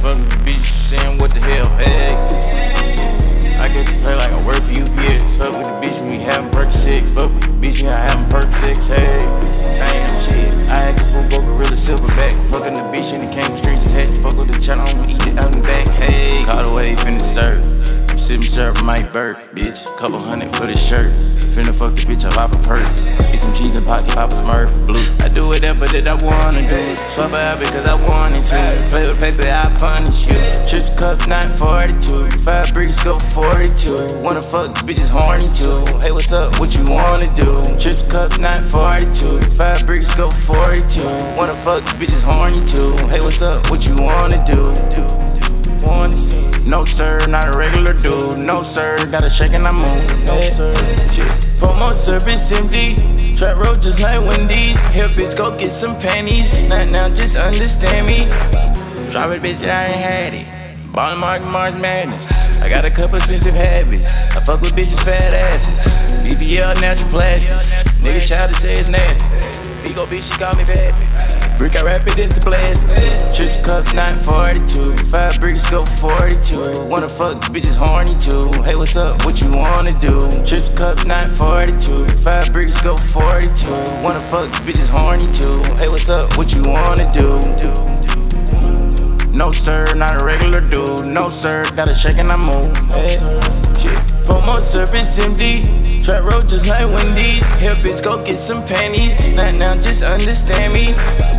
from the beach saying what the hell, hey. I get to play like I work for UPS. Fuck with the bitch and we having Percocet. Fuck with the bitch and I having Percocet, hey. I am shit. I had to full go gorilla silverback. Fucking the bitch and it came with strings attached. Fuck with the channel, I'm gonna eat it out in the back, hey. Caught away, finna serve. I'm sippin' syrup, might burp, bitch. Couple hundred for the shirt. Finna fuck the bitch, I pop a perk. Get some cheese and pocket, pop a Smurf, blue. I do whatever that I wanna do. Swap out because I wanted to. Play with paper, I punish you. Trips cup, 942. 5 bricks, go 42. Wanna fuck, bitches horny too. Hey, what's up, what you wanna do? Trips cup, 942. 5 bricks, go 42. Wanna fuck, bitches horny too. Hey, what's up, what you wanna do? No sir, not a regular dude. No sir, gotta shake and I move. No sir, shit. For more service empty. Trap road just like Wendy's. Here bitch, go get some panties. Not now, just understand me. Drop it, bitch, I ain't had it. Ballin' March Madness. I got a couple expensive habits. I fuck with bitches fat asses. BBL natural plastic. Nigga child to say it's nasty. Bigo bitch, she call me bad. Brick, I wrap it, it's a blast. Trick cup, 942. 5 bricks, go 42. Wanna fuck, bitches horny too. Hey, what's up, what you wanna do? Trick cup, 942. 5 bricks, go 42. Wanna fuck, bitches horny too. Hey, what's up, what you wanna do? No sir, not a regular dude. No sir, gotta shake and I move. For more service empty. Trap road just like Wendy's. Here bitch, go get some panties. Not now, just understand me.